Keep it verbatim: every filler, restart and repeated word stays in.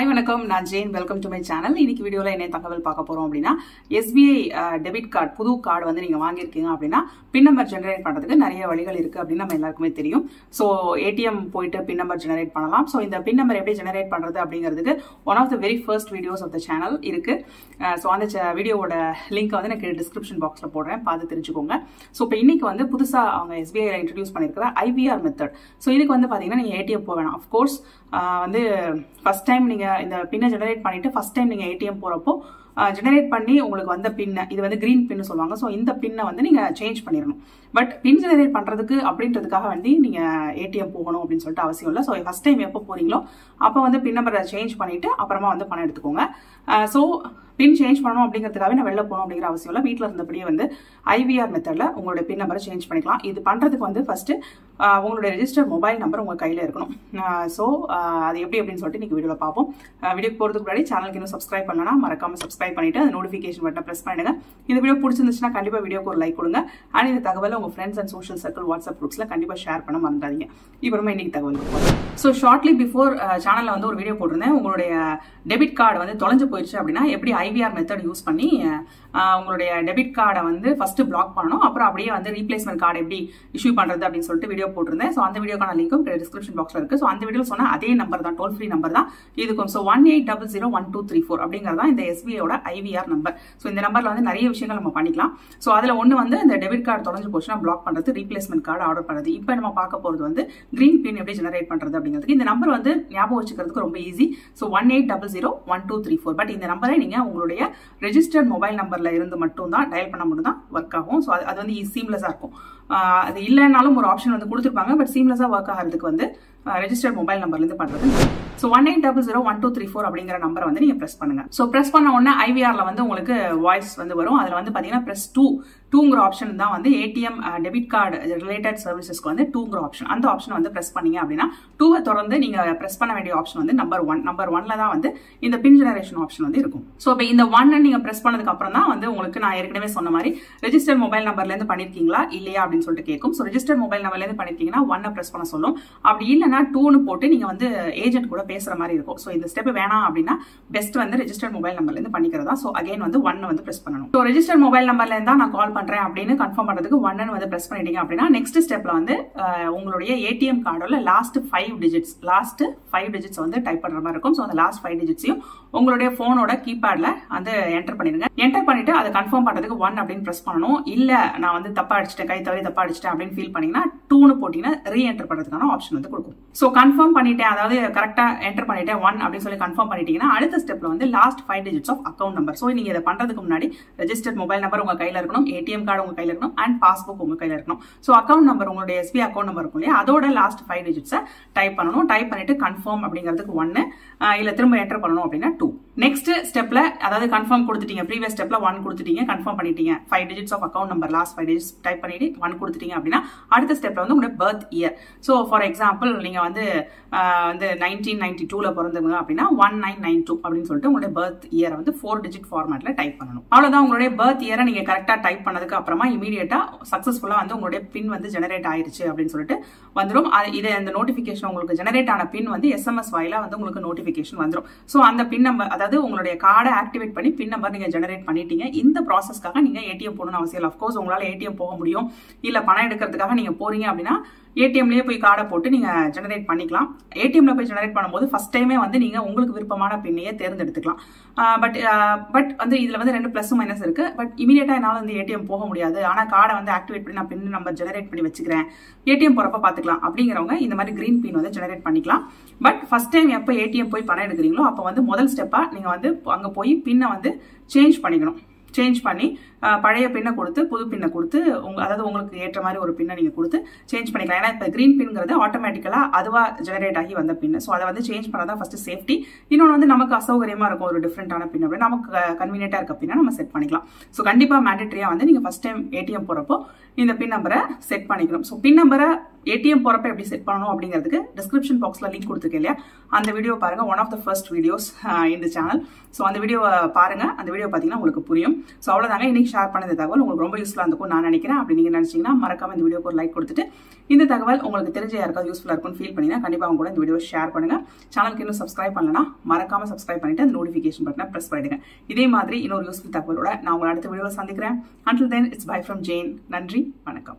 Hi, welcome. Nan Jane. Welcome to my channel. In this video, I will talk about S B I debit card. Pudu card. When you are getting pin number generate. So A T M point pin number generate. So in the pin number generate one of the very first videos of the channel. So on the video link in the description box. So S B I introduce I V R method. So this is A T M. Of course, first time. In the pin generate பண்ணிட்டு first time நீங்க A T M போறப்போ generate பண்ணி உங்களுக்கு வந்த pin இது வந்து green pin சொல்வாங்க so இந்த pin வந்து நீங்க change பண்ணிரணும் பட் pin generate பண்றதுக்கு அப்படின்றதுக்காக வந்து நீங்க A T M போகணும் அப்படினு சொல்லிட்டு அவசியம் இல்ல சோ first time எப்ப போறீங்களோ அப்ப வந்து pin number change பண்ணிட்டு அப்புறமா வந்து பணம் எடுத்துக்கோங்க சோ pin change பண்ணனும் அப்படிங்கிறதுக்காக நான் வெளிய போணும் அப்படிங்கற அவசியம் இல்ல வீட்ல இருந்தபடியே வந்து I V R மெத்தட்ல உங்களுடைய pin number change பண்ணிக்கலாம் இது பண்றதுக்கு வந்து first உங்களுடைய register mobile number உங்க கையில இருக்கணும் சோ அது எப்படி அப்படினு சொல்லிட்டு நீங்க வீடியோல பாப்போம் வீடியோக்கு போறதுக்கு முன்னாடி சேனலுக்கு இன்னும் subscribe பண்ணலனா மறக்காம subscribe பண்ணிட்டு அந்த notification button press பண்ணுங்க இந்த வீடியோ பிடிச்சிருந்துச்சுனா கண்டிப்பா வீடியோக்கு ஒரு லைக் கொடுங்க and இந்த தகவலை உங்க friends and social circle WhatsApp groups ல கண்டிப்பா share பண்ண மறந்துடாதீங்க இப்போ நம்ம இன்னைக்கு தகவலுக்கு போறோம் so shortly before சேனல்ல வந்து ஒரு வீடியோ போட்டுறேன் உங்களுடைய debit card வந்து தொலைஞ்சு போயிருச்சு அப்படினா எப்படி I V R method use பண்ணி உங்களுடைய debit card வந்து first block பண்ணனும் அப்புறம் அப்படியே வந்து replacement card எப்படி issue பண்றது அப்படினு சொல்லிட்டு வீடியோ போட்டுறேன் சோ அந்த வீடியோக்கான லிங்க்கும் description boxல இருக்கு சோ அந்த வீடியோல சொன்ன அதே நம்பர் தான் toll free நம்பர் தான் இதுக்கும் so one eight zero zero one two three four அப்படிங்கறது தான் இந்த S B I ஓட I V R number so இந்த நம்பர்ல வந்து நிறைய விஷயங்கள் நம்ம பண்ணிக்கலாம் சோ அதுல ஒன்னு வந்து இந்த debit card தொலைஞ்சு போச்சுனா block பண்றது replacement card ஆர்டர் பண்றது இப்போ நம்ம பார்க்க போறது வந்து green pin எப்படி ஜெனரேட் பண்றது அப்படிங்கிறதுக்கு இந்த நம்பர் வந்து ஞாபகம் வச்சுக்கிறதுக்கு ரொம்ப easy so one eight zero zero one two three four but இந்த நம்பரை நீங்க உங்களுடைய registered mobile numberல இருந்து மட்டும் தான் டயல் பண்ண முடியும் தான் வர்க் ஆகும் சோ அது வந்து seamlessா இருக்கும் அது இல்லனாலும் ஒரு ஆப்ஷன் வந்து கொடுத்திருப்பாங்க பட் seamlessா வர்க் ஆகிறதுக்கு வந்து registered mobile numberல இருந்து பண்றது so one eight zero zero one two three four அப்படிங்கற நம்பரை வந்து நீங்க press பண்ணுங்க சோ press பண்ண உடனே I V Rல வந்து உங்களுக்கு voice வந்து வரும் அதுல வந்து பாத்தீங்கன்னா press two two ங்கற ஆப்ஷன் தான் வந்து A T M debit card related servicesக்கு வந்து two ங்கற ஆப்ஷன் அந்த ஆப்ஷனை வந்து press பண்ணீங்க அப்படினா two-ஐ தொடர்ந்து நீங்க press பண்ண வேண்டிய ஆப்ஷன் வந்து நம்பர் one நம்பர் one ல தான் வந்து இந்த pin generation ஆப்ஷன் வந்து இருக்கும் சோ இப்போ இந்த one-ஐ நீங்க press பண்ணதுக்கு அப்புறம் தான் வந்து உங்களுக்கு நான் ஏற்கனவே சொன்ன மாதிரி registered mobile numberல இருந்து பண்ணிருக்கீங்களா இல்லையா அப்படினு சொல்லிட்டு கேக்கும் சோ registered mobile numberல இருந்து பண்ணிருக்கீங்கனா one-ஐ press பண்ண சொல்லும் அப்படி இல்லனா two-னு போட்டு நீங்க வந்து ஏஜென்ட் கூட பேசுற மாதிரி இருக்கும் சோ இந்த ஸ்டெப் வேணாம் அப்படினா பெஸ்ட் வந்து ரெஜிஸ்டர்ட் மொபைல் நம்பர்ல இருந்து பண்ணிக்கிறதா சோ அகைன் வந்து one வந்து பிரஸ் பண்ணனும் சோ ரெஜிஸ்டர்ட் மொபைல் நம்பர்ல இருந்தா நான் கால் பண்றேன் அப்படினு கன்ஃபார்ம் பண்றதுக்கு one வந்து பிரஸ் பண்ணிட்டீங்க அப்படினா நெக்ஸ்ட் ஸ்டெப்ல வந்து உங்களுடைய A T M கார்டோல last five digits last five digits வந்து டைப் பண்ற மாதிரி இருக்கும் சோ அந்த லாஸ்ட் five digitsயும் உங்களுடைய ஃபோனோட கீபேட்ல அந்த என்டர் பண்ணிடுங்க என்டர் பண்ணிட்டு அதை கன்ஃபார்ம் பண்றதுக்கு one அப்படினு பிரஸ் பண்ணனும் இல்ல நான் வந்து தப்பா அடிச்சிட்டேன் கை தவறி தப்பா அடிச்சிட்டேன் அப்படினு ஃபீல் பண்ணீங்கனா two னு போட்டீங்கனா ரீஎன்டர் பண்றதுக்கான ஆப்ஷன் வந்து கொடுக்கும் சோ கன்ஃபார்ம் பண்ணிட்டேன் அதாவது கரெக்ட்டா enter பண்ணிட்டே one அப்படி சொல்லி கன்ஃபார்ம் பண்ணிட்டீங்கனா அடுத்த ஸ்டெப்ல வந்து last five digits of account number so நீங்க இத பண்றதுக்கு முன்னாடி ரெஜிஸ்டர்ட் மொபைல் நம்பர் உங்க கையில இருக்கணும் A T M கார்டு உங்க கையில இருக்கணும் and பாஸ்புக் உங்க கையில இருக்கணும் சோ அக்கவுண்ட் நம்பர் உங்களுடைய S B I account number இருக்கும்ல அதோட லாஸ்ட் five digits ஐ டைப் பண்ணனும் டைப் பண்ணிட்டு கன்ஃபார்ம் அப்படிங்கிறதுக்கு one இல்ல திரும்ப என்டர் பண்ணனும் அப்படினா two நெக்ஸ்ட் ஸ்டெப்ல அதாவது கன்ஃபார்ம் கொடுத்துட்டீங்க previous ஸ்டெப்ல one கொடுத்துட்டீங்க கன்ஃபார்ம் பண்ணிட்டீங்க five digits of account number last five digits type பண்ணிட்டு one கொடுத்துட்டீங்க அப்படினா அடுத்த ஸ்டெப்ல வந்து உங்க birth year so for example நீங்க வந்து வந்து nineteen ninety-two ல பிறந்தவங்க அப்படினா nineteen ninety-two அப்படினு சொல்லிட்டு உங்களுடைய birth year வந்து four digit ஃபார்மட்ல டைப் பண்ணனும். அவ்வளவுதான் உங்களுடைய birth year-ஐ நீங்க கரெக்ட்டா டைப் பண்ணதுக்கு அப்புறமா இமிடியேட்டா சக்சஸ்ஃபுல்லா வந்து உங்களுடைய பின் வந்து ஜெனரேட் ஆயிருச்சு அப்படினு சொல்லிட்டு வந்துரும். இது அந்த நோட்டிஃபிகேஷன் உங்களுக்கு ஜெனரேட் ஆன பின் வந்து S M S வாயிலா வந்து உங்களுக்கு நோட்டிஃபிகேஷன் வந்துரும். சோ அந்த பின் நம்பர் அதாவது உங்களுடைய கார்டை ஆக்டிவேட் பண்ணி பின் நம்பர் நீங்க ஜெனரேட் பண்ணிட்டீங்க. இந்த process-க்காக நீங்க A T M போறணும் அவசியம் இல்ல. ஆஃப் கோர்ஸ் உங்களால A T M போக முடியும். இல்ல பணம் எடுக்கிறதுக்காக நீங்க போறீங்க அப்படினா A T M-லயே போய் கார்டை போட்டு நீங்க ஜெனரேட் பண்ணிக்கலாம். A T M-ல போய் ஜெனரேட் பண்ணும்போது ஃபர்ஸ்ட் டைமே வந்து நீங்க உங்களுக்கு விருப்பமான பின்னையே தேர்ந்தெடுத்துக்கலாம். பட் பட் வந்து இதுல வந்து ரெண்டு பிளஸ் மைனஸ் இருக்கு. பட் இமிடியேட்டா என்னால வந்து A T M போக முடியாது. ஆனா கார்டை வந்து ஆக்டிவேட் பண்ணி நான் பின் நம்பர் ஜெனரேட் பண்ணி வச்சுக்கிறேன். A T M போறப்ப பாத்துக்கலாம் அப்படிங்கறவங்க இந்த மாதிரி கிரீன் பின் வந்து ஜெனரேட் பண்ணிக்கலாம். பட் ஃபர்ஸ்ட் டைம் எப்ப A T M போய் பணம் எடுக்கிறீங்களோ அப்ப வந்து முதல் ஸ்டெப்பா நீங்க வந்து அங்க போய் பின்னை வந்து சேஞ்ச் பண்ணிக்கணும். சேஞ்ச் பண்ணி பழைய பின்னை கொடுத்து புது பின்னை கொடுத்து அதாவது உங்களுக்கு ஏற்ற மாதிரி ஒரு பின்னை நீங்க கொடுத்து சேஞ்ச் பண்ணிக்கலாம் ஏன்னா இப்போ கிரீன் பின்ங்கிறது ஆட்டோமேட்டிக்கலா அதுவா ஜெனரேட் ஆகி வந்த பின் ஸோ அதை வந்து சேஞ்ச் பண்ணாதான் ஃபர்ஸ்ட் சேஃப்டி இன்னொன்று வந்து நமக்கு அசௌகரியமா இருக்கும் ஒரு டிஃப்ரெண்டான பின் அப்படின்னு நமக்கு கன்வீனியன்டா இருக்க பின்னா நம்ம செட் பண்ணிக்கலாம் ஸோ கண்டிப்பா மேண்டேட்டரியா வந்து நீங்க first time A T M போறப்போ இந்த பின் நம்பரை செட் பண்ணிக்கணும் ஸோ பின் நம்பரை A T M போறப்ப எப்படி செட் பண்ணணும் அப்படிங்கிறதுக்கு டிஸ்கிரிப்ஷன் பாக்ஸ்ல லிங்க் கொடுத்துருக்கேன் இல்லையா அந்த வீடியோ பாருங்க one of the first videos இந்த சேனல் ஸோ அந்த வீடியோவை பாருங்க அந்த வீடியோ பார்த்தீங்கன்னா உங்களுக்கு புரியும் ஸோ அவ்வளோதாங்க இன்னைக்கு ஷேர் பண்ண இந்த தகவல் உங்களுக்கு ரொம்ப யூஸ்ஃபுல்லா இருக்கும் நான் நினைக்கிறேன். அப்படி நீங்க நினைச்சீங்கன்னா மறக்காம இந்த வீடியோக்கு ஒரு லைக் கொடுத்துட்டு இந்த தகவல் உங்களுக்கு தெரிஞ்ச யாருக்காவது யூஸ்ஃபுல்லா இருக்கும்னு ஃபீல் பண்ணினா கண்டிப்பா உங்க கூட இந்த வீடியோ ஷேர் பண்ணுங்க. சேனலுக்கு இன்னும் சப்ஸ்கிரைப் பண்ணலனா மறக்காம சப்ஸ்கிரைப் பண்ணிட்டு அந்த நோட்டிஃபிகேஷன் பட்டனை பிரஸ் பண்ணிடுங்க. இதே மாதிரி இன்னொரு யூஸ்ஃபுல் தகவலோட நான் உங்களை அடுத்த வீடியோல சந்திக்கிறேன். Until then, it's bye from Jane. நன்றி, வணக்கம்.